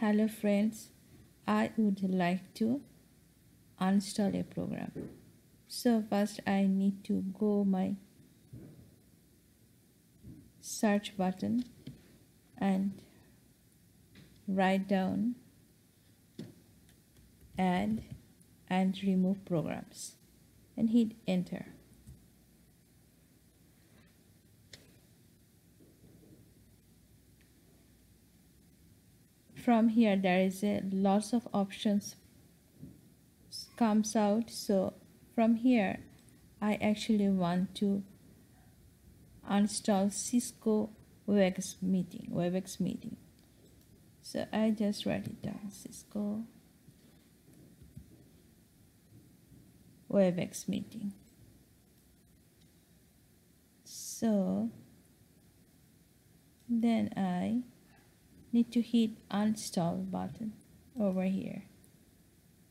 Hello friends, I would like to install a program. So first I need to go my search button and write down add and remove programs and hit enter. From here there is a lots of options comes out, so from here I actually want to install Cisco Webex meeting. So I just write it down, Cisco Webex meeting. So then I need to hit install button over here,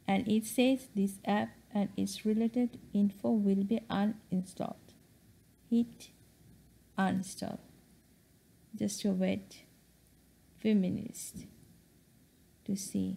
and it says this app and its related info will be uninstalled. Hit uninstall just to wait a few minutes to see.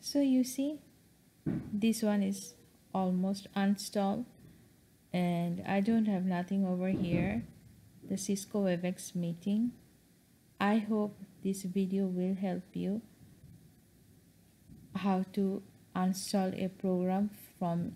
So you see, this one is almost uninstalled and I don't have nothing over here, the Cisco Webex meeting. I hope this video will help you how to install a program from